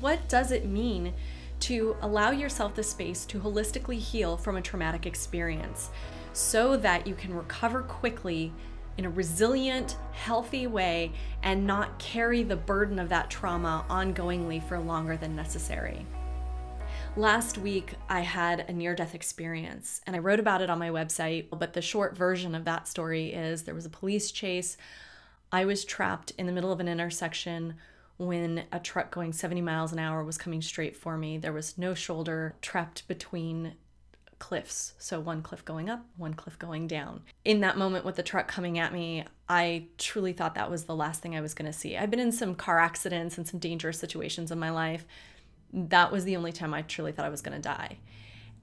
what does it mean to allow yourself the space to holistically heal from a traumatic experience so that you can recover quickly in a resilient, healthy way and not carry the burden of that trauma ongoingly for longer than necessary. Last week, I had a near-death experience, and I wrote about it on my website, but the short version of that story is there was a police chase. I was trapped in the middle of an intersection when a truck going 70 miles an hour was coming straight for me. There was no shoulder, trapped between cliffs. So one cliff going up, one cliff going down. In that moment with the truck coming at me, I truly thought that was the last thing I was going to see. I've been in some car accidents and some dangerous situations in my life. That was the only time I truly thought I was going to die.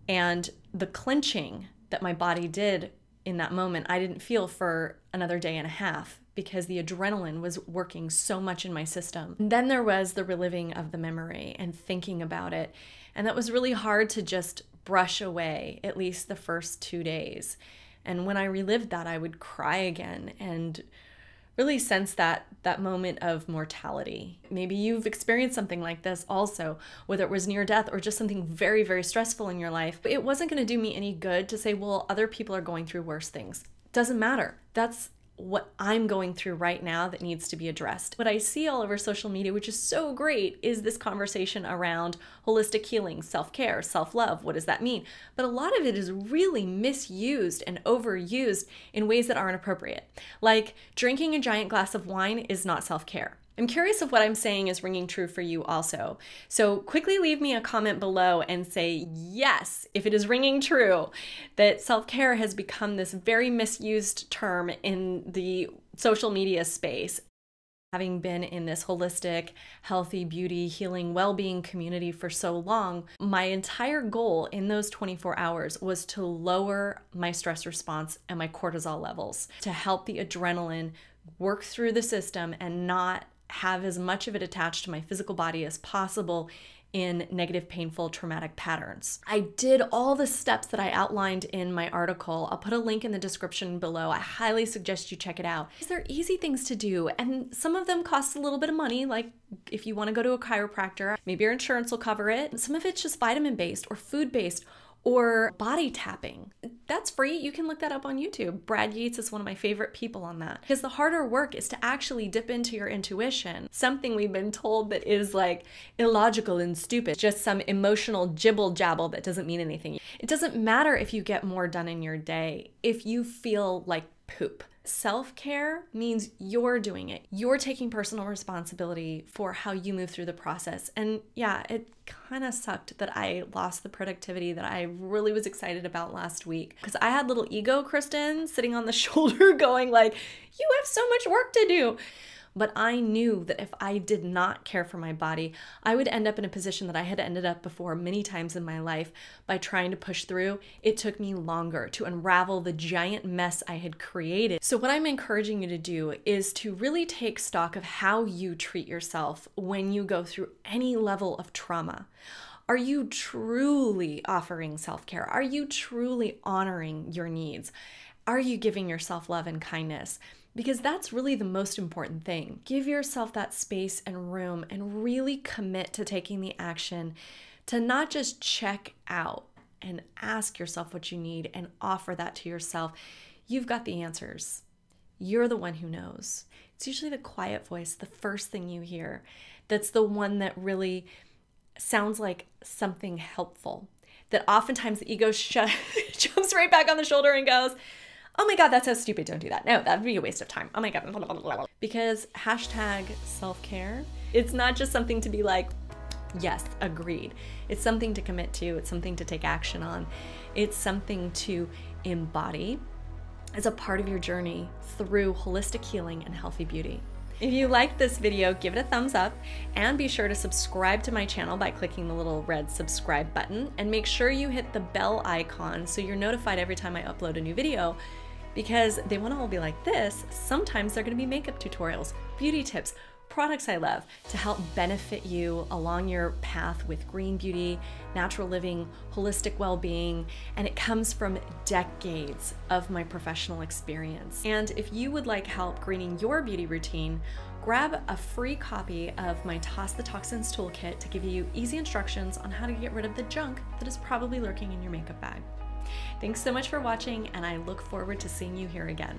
And the clenching that my body did in that moment, I didn't feel for another day and a half because the adrenaline was working so much in my system. And then there was the reliving of the memory and thinking about it. And that was really hard to just brush away, at least the first 2 days. And when I relived that, I would cry again and really sense that moment of mortality. Maybe you've experienced something like this also, whether it was near death or just something very, very stressful in your life. It wasn't gonna do me any good to say, well, other people are going through worse things. Doesn't matter. That's what I'm going through right now that needs to be addressed. What I see all over social media, which is so great, is this conversation around holistic healing, self-care, self-love. What does that mean? But a lot of it is really misused and overused in ways that aren't appropriate. Like drinking a giant glass of wine is not self-care. I'm curious if what I'm saying is ringing true for you also. So quickly leave me a comment below and say yes, if it is ringing true that self-care has become this very misused term in the social media space. Having been in this holistic, healthy, beauty, healing, well-being community for so long, my entire goal in those 24 hours was to lower my stress response and my cortisol levels, to help the adrenaline work through the system and not have as much of it attached to my physical body as possible in negative, painful, traumatic patterns. I did all the steps that I outlined in my article. I'll put a link in the description below. I highly suggest you check it out. They're easy things to do, and some of them cost a little bit of money, like if you want to go to a chiropractor, maybe your insurance will cover it. Some of it's just vitamin-based or food-based or body tapping. That's free. You can look that up on YouTube. Brad Yates is one of my favorite people on that. Because the harder work is to actually dip into your intuition, something we've been told that is like illogical and stupid, just some emotional jibble jabble that doesn't mean anything. It doesn't matter if you get more done in your day if you feel like poop. Self-care means you're doing it. You're taking personal responsibility for how you move through the process. And yeah, it kind of sucked that I lost the productivity that I really was excited about last week because I had little ego Kristen sitting on the shoulder going like, you have so much work to do. But I knew that if I did not care for my body, I would end up in a position that I had ended up before many times in my life by trying to push through. It took me longer to unravel the giant mess I had created. So what I'm encouraging you to do is to really take stock of how you treat yourself when you go through any level of trauma. Are you truly offering self-care? Are you truly honoring your needs? Are you giving yourself love and kindness? Because that's really the most important thing. Give yourself that space and room and really commit to taking the action to not just check out and ask yourself what you need and offer that to yourself. You've got the answers. You're the one who knows. It's usually the quiet voice, the first thing you hear, that's the one that really sounds like something helpful. That oftentimes the ego jumps right back on the shoulder and goes, oh my God, that's so stupid, don't do that. No, that'd be a waste of time. Oh my God. Because hashtag self-care, it's not just something to be like, yes, agreed. It's something to commit to. It's something to take action on. It's something to embody as a part of your journey through holistic healing and healthy beauty. If you liked this video, give it a thumbs up and be sure to subscribe to my channel by clicking the little red subscribe button, and make sure you hit the bell icon so you're notified every time I upload a new video, because they won't all be like this. Sometimes they're going to be makeup tutorials, beauty tips, products I love to help benefit you along your path with green beauty, natural living, holistic well-being, and it comes from decades of my professional experience. And if you would like help greening your beauty routine, grab a free copy of my Toss the Toxins Toolkit to give you easy instructions on how to get rid of the junk that is probably lurking in your makeup bag. Thanks so much for watching, and I look forward to seeing you here again.